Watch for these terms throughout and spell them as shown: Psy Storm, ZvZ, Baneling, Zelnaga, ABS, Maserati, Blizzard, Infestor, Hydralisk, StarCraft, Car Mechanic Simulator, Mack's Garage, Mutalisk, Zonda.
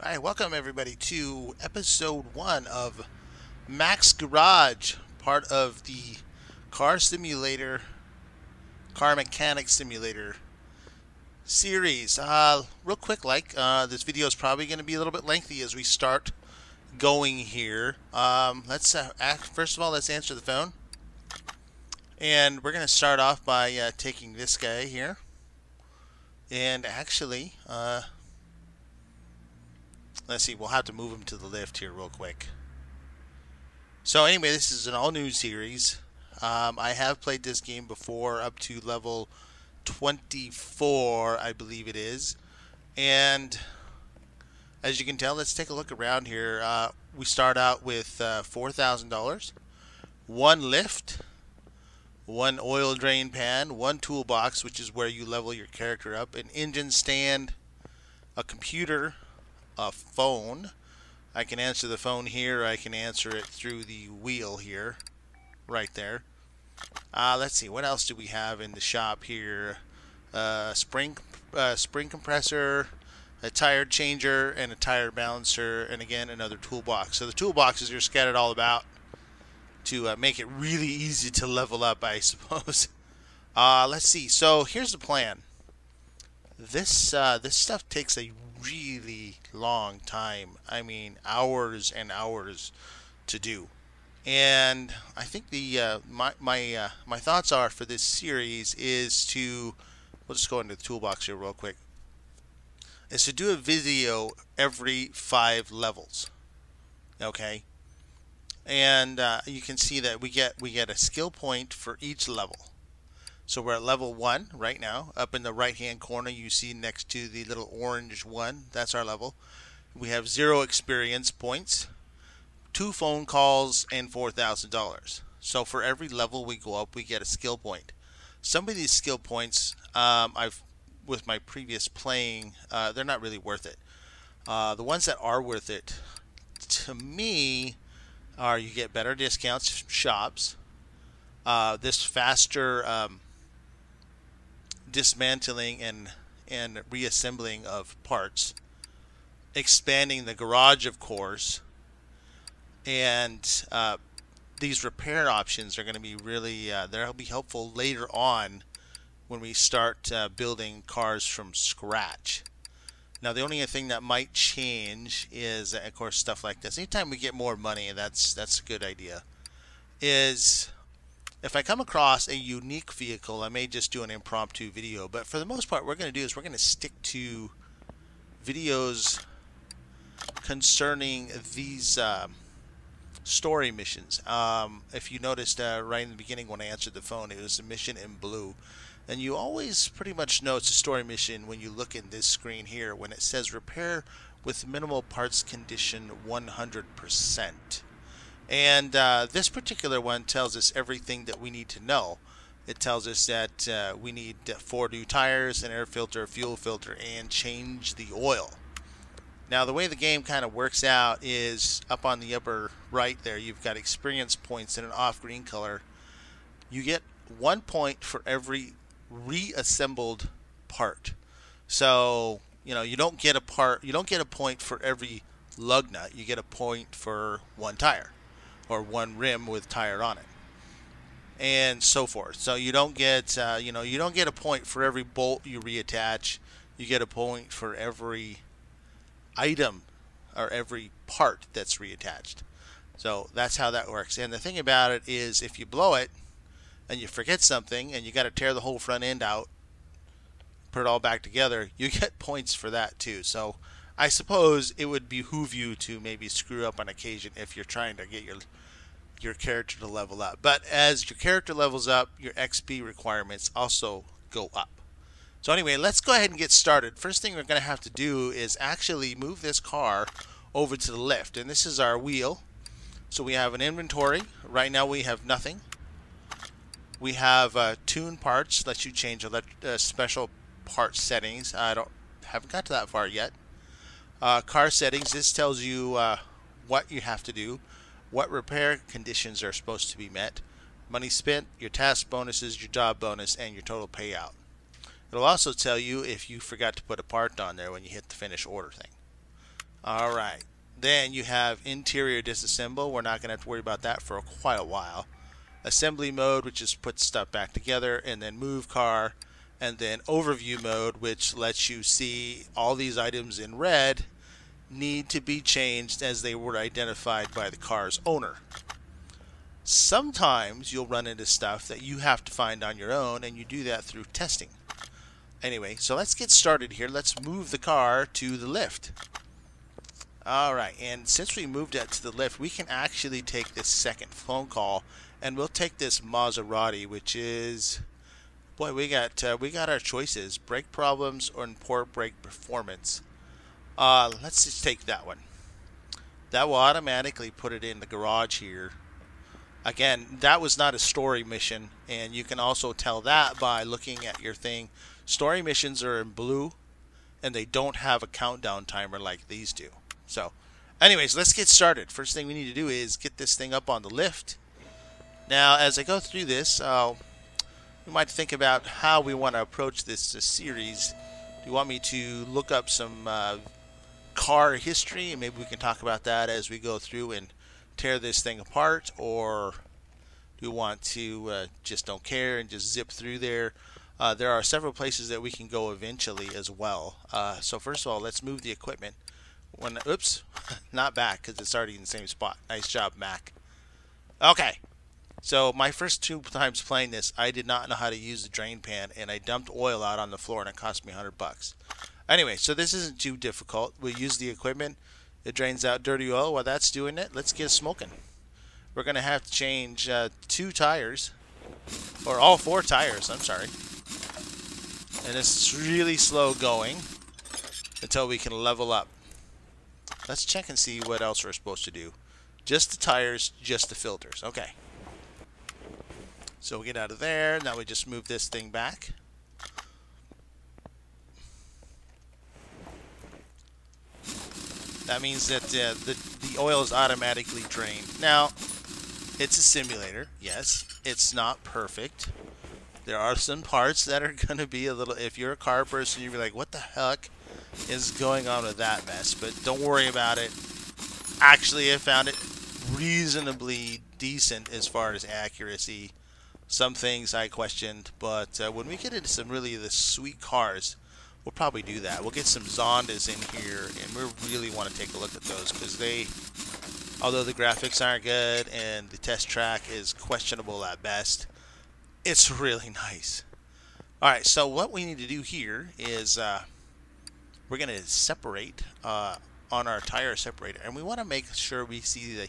All right, welcome everybody to episode 1 of Mack's Garage, part of the Car Mechanic Simulator series. Real quick, this video is probably going to be a little bit lengthy as we start going here. Let's first of all, let's answer the phone, and we're going to start off by taking this guy here, and actually. Let's see, we'll have to move him to the left here real quick. So anyway, this is an all-new series. I have played this game before up to level 24, I believe it is. And as you can tell, let's take a look around here. We start out with $4,000, one lift, one oil drain pan, one toolbox, which is where you level your character up, an engine stand, a computer, a phone. I can answer the phone here. I can answer it through the wheel here, right there. Let's see, what else do we have in the shop here? Spring compressor, a tire changer, and a tire balancer, and again another toolbox. So the toolboxes are scattered all about to make it really easy to level up, I suppose. Let's see. So here's the plan. This stuff takes a really long time. I mean, hours and hours to do. And I think the my thoughts are for this series is to, we'll just go into the toolbox here real quick, is to do a video every 5 levels. Okay, and you can see that we get a skill point for each level. So we're at level 1 right now. Up in the right-hand corner, you see next to the little orange one. That's our level. We have 0 experience points, 2 phone calls, and $4,000. So for every level we go up, we get a skill point. Some of these skill points, with my previous playing, they're not really worth it. The ones that are worth it, to me, are you get better discounts from shops, this faster dismantling and reassembling of parts, expanding the garage, of course, and these repair options are going to be really they'll be helpful later on when we start building cars from scratch. Now the only thing that might change is, of course, stuff like this. Anytime we get more money, that's a good idea, is if I come across a unique vehicle, I may just do an impromptu video. But for the most part, what we're going to do is we're going to stick to videos concerning these story missions. If you noticed right in the beginning when I answered the phone, it was a mission in blue. And you always pretty much know it's a story mission when you look in this screen here when it says repair with minimal parts condition 100%. And this particular one tells us everything that we need to know. It tells us that we need 4 new tires, an air filter, a fuel filter, and change the oil. Now the way the game kind of works out is up on the upper right there, you've got experience points in an off-green color. You get 1 point for every reassembled part. So, you know, you don't get a point for every lug nut. You get a point for 1 tire, or 1 rim with tire on it, and so forth. So you don't get you don't get a point for every bolt you reattach. You get a point for every item or every part that's reattached. So that's how that works. And the thing about it is, if you blow it and you forget something and you got to tear the whole front end out, put it all back together, you get points for that too. So I suppose it would behoove you to maybe screw up on occasion if you're trying to get your character to level up. But as your character levels up, your XP requirements also go up. So anyway, let's go ahead and get started. First thing we're going to have to do is actually move this car over to the left. And this is our wheel. So we have an inventory. Right now we have nothing. We have tune parts, lets you change special part settings. I haven't got to that far yet. Car settings, this tells you what you have to do, what repair conditions are supposed to be met, money spent, your task bonuses, your job bonus, and your total payout. It'll also tell you if you forgot to put a part on there when you hit the finish order thing. All right. Then you have interior disassemble. We're not going to have to worry about that for quite a while. Assembly mode, which is put stuff back together, and then move car, and then overview mode, which lets you see all these items in red need to be changed as they were identified by the car's owner. Sometimes you'll run into stuff that you have to find on your own, and you do that through testing. Anyway, so let's get started here. Let's move the car to the lift. Alright, and since we moved that to the lift, we can actually take this second phone call, and we'll take this Maserati, which is, boy, we got our choices: brake problems or poor brake performance. Let's just take that one. That will automatically put it in the garage here. Again, that was not a story mission, and you can also tell that by looking at your thing. Story missions are in blue, and they don't have a countdown timer like these do. So, anyways, let's get started. First thing we need to do is get this thing up on the lift. Now, as I go through this, we might think about how we want to approach this series. Do you want me to look up some car history? Maybe we can talk about that as we go through and tear this thing apart. Or do you want to just don't care and just zip through there? There are several places that we can go eventually as well. So first of all, let's move the equipment. Oops, not back, because it's already in the same spot. Nice job, Mac. Okay. So my first two times playing this, I did not know how to use the drain pan, and I dumped oil out on the floor, and it cost me $100. Anyway, so this isn't too difficult. We use the equipment. It drains out dirty oil. While that's doing it, let's get smoking. We're going to have to change two tires, or all four tires, I'm sorry. And it's really slow going until we can level up. Let's check and see what else we're supposed to do. Just the tires, just the filters. Okay. So we get out of there. Now we just move this thing back. That means that the oil is automatically drained. Now, it's a simulator. Yes, it's not perfect. There are some parts that are going to be a little... If you're a car person, you'll be like, what the heck is going on with that mess? But don't worry about it. Actually, I found it reasonably decent as far as accuracy. Some things I questioned, but when we get into some really the sweet cars, we'll probably do that. We'll get some Zondas in here, and we really want to take a look at those, because they, although the graphics aren't good and the test track is questionable at best, it's really nice. Alright, so what we need to do here is we're going to separate on our tire separator, and we want to make sure we see the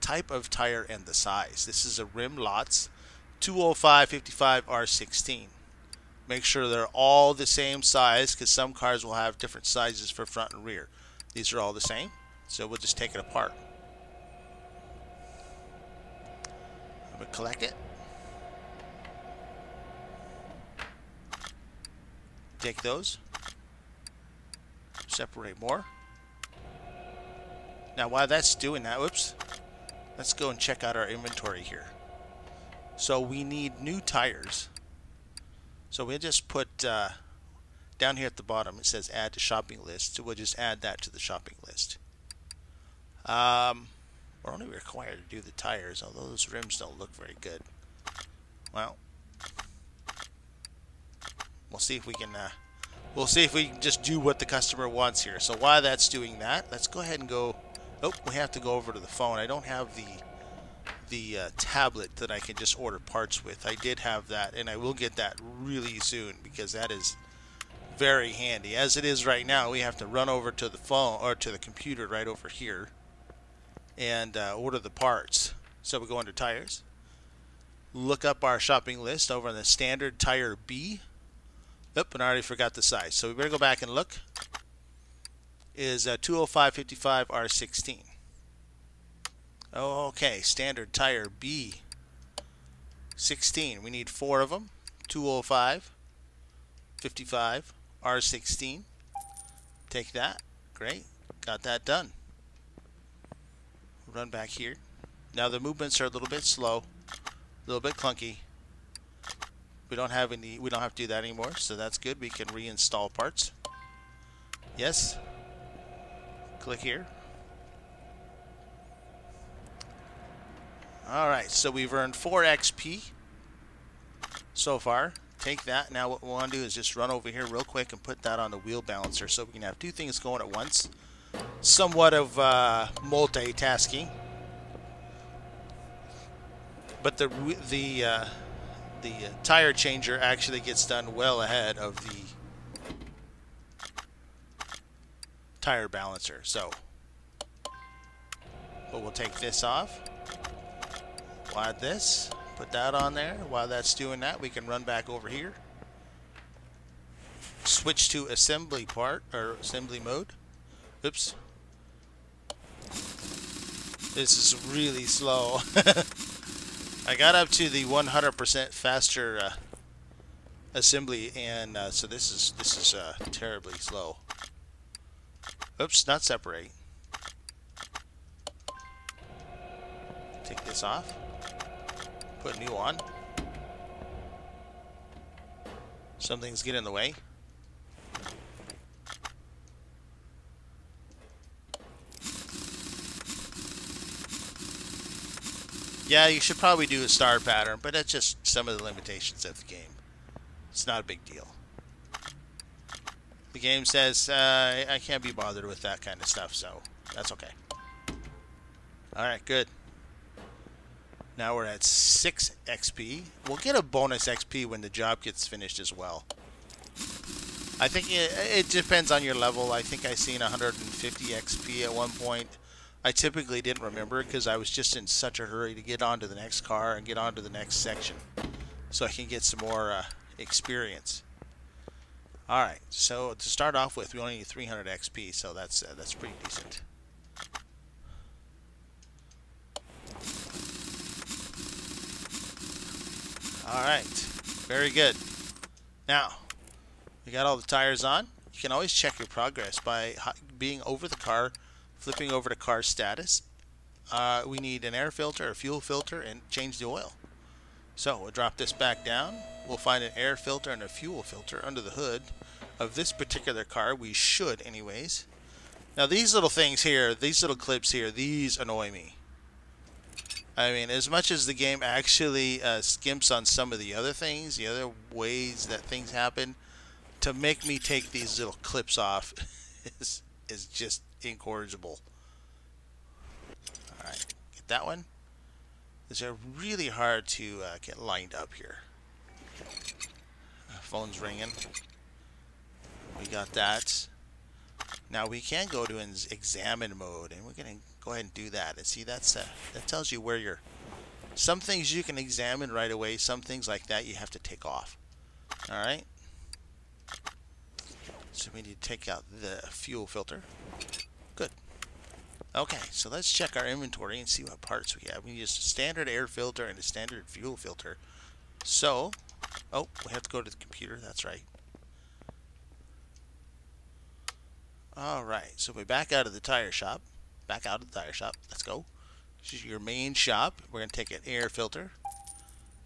type of tire and the size. This is a Rim Lots 205/55R16. Make sure they're all the same size, because some cars will have different sizes for front and rear. These are all the same, so we'll just take it apart. I'm going to collect it. Take those. Separate more. Now while that's doing that, whoops, let's go and check out our inventory here. So we need new tires. So we'll just put down here at the bottom, it says add to shopping list. So we'll just add that to the shopping list. We're only required to do the tires, although those rims don't look very good. Well, we'll see if we can. We'll see if we can just do what the customer wants here. So while that's doing that, let's go ahead and go. Oh, we have to go over to the phone. I don't have the tablet that I can just order parts with. I did have that, and I will get that really soon, because that is very handy. As it is right now, we have to run over to the phone, or to the computer right over here, and order the parts. So we go under tires, look up our shopping list over on the standard tire B. Oop, and I already forgot the size, so we better go back and look. It is 205/55R16. Okay, standard tire B 16. We need four of them. 205/55R16. Take that. Great. Got that done. Run back here. Now the movements are a little bit slow, a little bit clunky. We don't have to do that anymore, so that's good. We can reinstall parts. Yes. click here. Alright, so we've earned 4 XP so far. Take that. Now what we want to do is just run over here real quick and put that on the wheel balancer so we can have two things going at once. Somewhat of multitasking. But the tire changer actually gets done well ahead of the tire balancer. So, but we'll take this off. We'll add this. Put that on there. While that's doing that, we can run back over here. Switch to assembly part, or assembly mode. Oops. This is really slow. I got up to the 100% faster assembly, and so this is terribly slow. Oops, not separate. Take this off. Put new on. Something's getting in the way. Yeah, you should probably do a star pattern, but that's just some of the limitations of the game. It's not a big deal. The game says I can't be bothered with that kind of stuff, so that's okay. Alright, good. Now we're at 6 XP. We'll get a bonus XP when the job gets finished as well. I think it depends on your level. I think I seen 150 XP at one point. I typically didn't remember because I was just in such a hurry to get onto the next car and get onto the next section so I can get some more experience. Alright, so to start off with, we only need 300 XP, so that's pretty decent. Alright, very good. Now, we got all the tires on. You can always check your progress by being over the car, flipping over to car status. We need an air filter, a fuel filter, and change the oil. So, we'll drop this back down. We'll find an air filter and a fuel filter under the hood of this particular car. We should, anyways. Now, these little things here, these little clips here, these annoy me. I mean, as much as the game actually skimps on some of the other things, the other ways that things happen, to make me take these little clips off is just incorrigible. Alright, get that one. These are really hard to get lined up here. Phone's ringing. We got that. Now we can go to examine mode, and we're going to go ahead and do that. And see, that tells you where you're... Some things you can examine right away. Some things like that you have to take off. Alright. So we need to take out the fuel filter. Good. Okay, so let's check our inventory and see what parts we have. We need a standard air filter and a standard fuel filter. So... Oh, we have to go to the computer. That's right. Alright, so we're back out of the tire shop. Back out of the tire shop. Let's go. This is your main shop. We're going to take an air filter.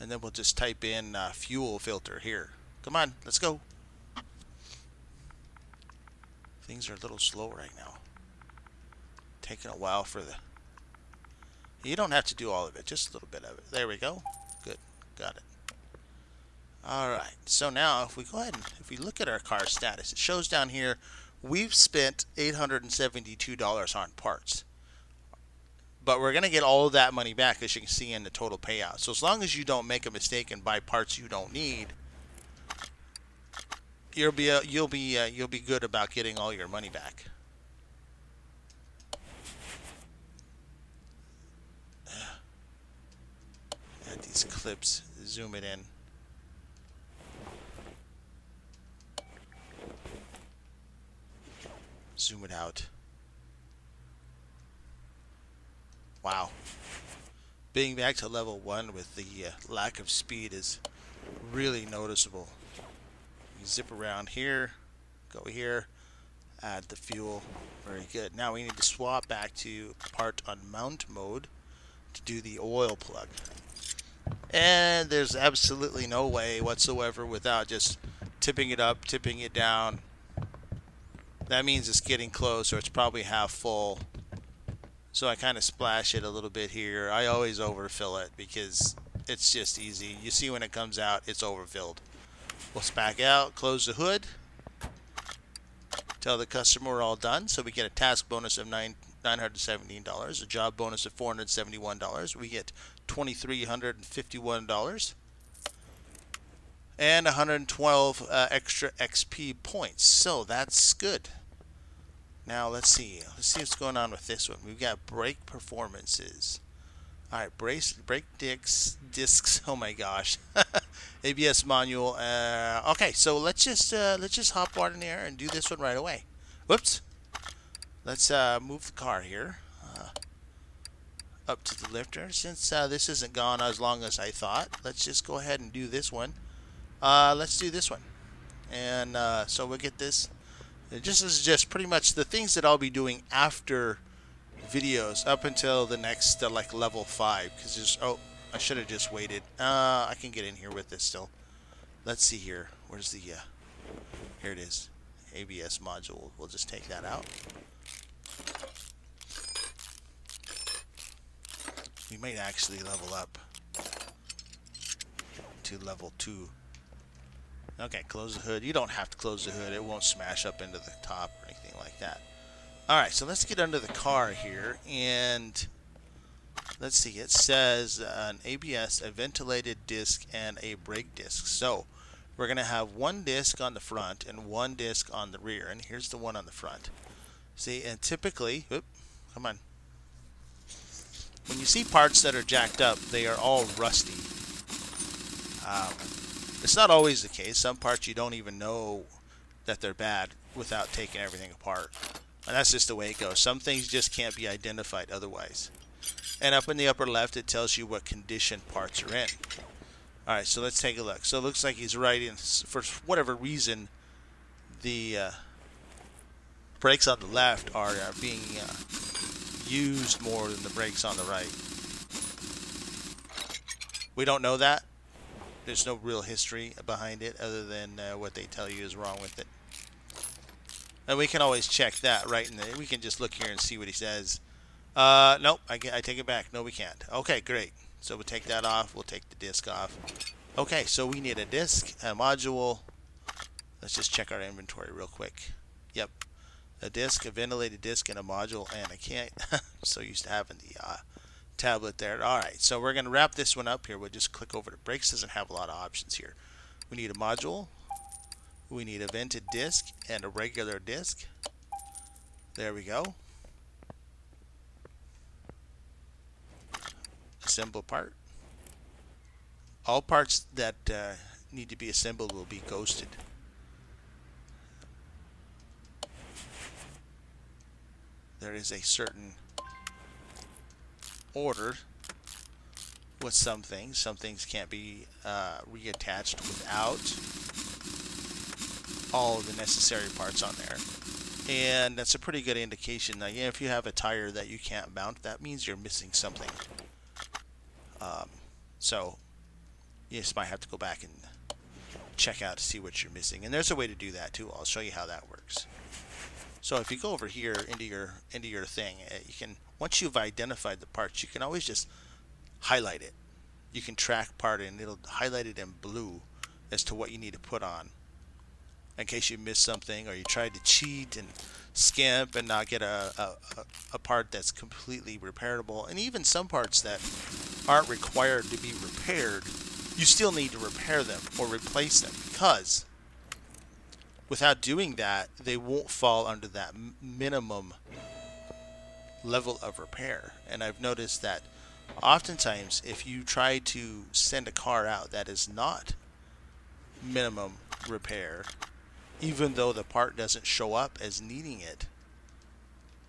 And then we'll just type in fuel filter here. Come on, let's go. Things are a little slow right now. Taking a while for the... You don't have to do all of it. Just a little bit of it. There we go. Good. Got it. Alright, so now if we go ahead and if we look at our car status, it shows down here we've spent $872 on parts. But we're going to get all of that money back, as you can see in the total payout. So as long as you don't make a mistake and buy parts you don't need, you'll be good about getting all your money back. Add these clips, zoom it in. Zoom it out. Wow. Being back to level 1 with the lack of speed is really noticeable. You zip around here, go here, add the fuel. Very good. Now we need to swap back to part on mount mode to do the oil plug. And there's absolutely no way whatsoever without just tipping it up, tipping it down. That means it's getting close, or it's probably half full. So I kind of splash it a little bit here. I always overfill it because it's just easy. You see when it comes out, it's overfilled. Let's back out, close the hood, tell the customer we're all done. So we get a task bonus of $917, a job bonus of $471. We get $2,351 and 112 extra XP points. So that's good. Now let's see. Let's see what's going on with this one. We've got brake performances. All right, brake discs. Oh my gosh, ABS manual. Okay, so let's just hop on in there and do this one right away. Whoops. Let's move the car here up to the lifter. Since this isn't gone as long as I thought, let's just go ahead and do this one. Let's do this one, and so we'll get this. This is just pretty much the things that I'll be doing after videos up until the next like level 5, because just oh, I should have just waited. I can get in here with this still. Let's see here. Where's the here it is, ABS module. We'll just take that out. We might actually level up to level 2. Okay, close the hood. You don't have to close the hood. It won't smash up into the top or anything like that. Alright, so let's get under the car here, and let's see. It says an ABS, a ventilated disc, and a brake disc. So we're going to have one disc on the front and one disc on the rear, and here's the one on the front. See, and typically, whoop, come on. When you see parts that are jacked up, they are all rusty. It's not always the case. Some parts you don't even know that they're bad without taking everything apart. And that's just the way it goes. Some things just can't be identified otherwise. And up in the upper left, it tells you what condition parts are in. All right, so let's take a look. So it looks like he's right in, for whatever reason, the brakes on the left are being used more than the brakes on the right. We don't know that. There's no real history behind it other than what they tell you is wrong with it. And we can always check that, right? We can just look here and see what he says. Nope, I take it back. No, we can't. Okay, great. So we'll take that off. We'll take the disc off. Okay, so we need a disc, a module. Let's just check our inventory real quick. Yep. A disc, a ventilated disc, and a module. And I can't. I'm so used to having the tablet there. Alright, so we're going to wrap this one up here. We'll just click over to brakes. Doesn't have a lot of options here. We need a module. We need a vented disc and a regular disc. There we go. Assemble part. All parts that need to be assembled will be ghosted. There is a certain order with some things. Some things can't be reattached without all of the necessary parts on there, and that's a pretty good indication that, yeah, if you have a tire that you can't mount, that means you're missing something. So you just might have to go back and check out to see what you're missing, and there's a way to do that too. I'll show you how that works. So if you go over here into your thing, you can, once you've identified the parts, you can always just highlight it. You can track part and it'll highlight it in blue as to what you need to put on, in case you missed something or you tried to cheat and skimp and not get a part that's completely repairable. And even some parts that aren't required to be repaired, you still need to repair them or replace them, because without doing that, they won't fall under that minimum level of repair. And I've noticed that oftentimes if you try to send a car out that is not minimum repair, even though the part doesn't show up as needing it.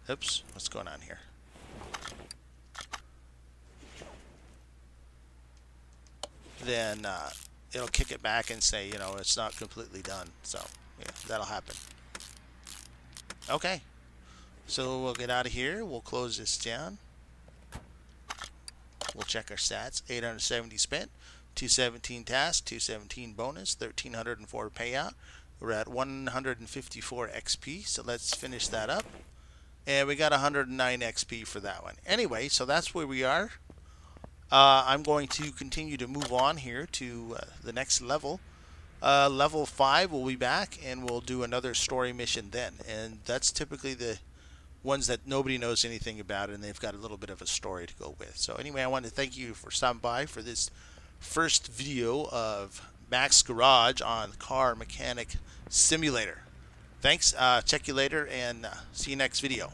Oops, what's going on here? Then it'll kick it back and say, you know, it's not completely done. So, yeah, that'll happen. Okay. So we'll get out of here. We'll close this down. We'll check our stats. 870 spent, 217 task, 217 bonus, 1,304 payout. We're at 154 XP, so let's finish that up. And we got 109 XP for that one. Anyway, so that's where we are. I'm going to continue to move on here to the next level. Level 5 we'll be back, and we'll do another story mission then. And that's typically the ones that nobody knows anything about, and they've got a little bit of a story to go with. So anyway, I want to thank you for stopping by for this first video of Mack's Garage on Car Mechanic Simulator. Thanks, check you later, and see you next video.